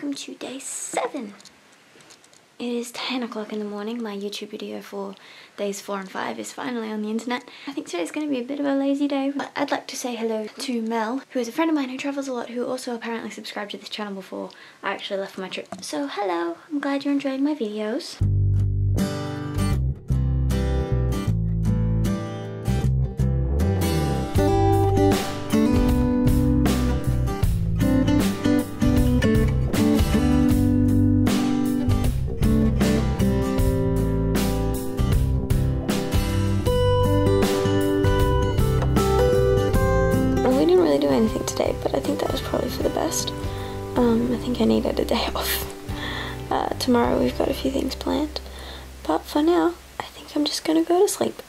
welcome to day 7. It is 10 o'clock in the morning. My YouTube video for days 4 and 5 is finally on the internet. I think today's going to be a bit of a lazy day, but I'd like to say hello to Mel, who is a friend of mine who travels a lot, who also apparently subscribed to this channel before I actually left for my trip. So hello, I'm glad you're enjoying my videos. Do anything today, but I think that was probably for the best. I think I needed a day off. Tomorrow we've got a few things planned, but for now I think I'm just gonna go to sleep.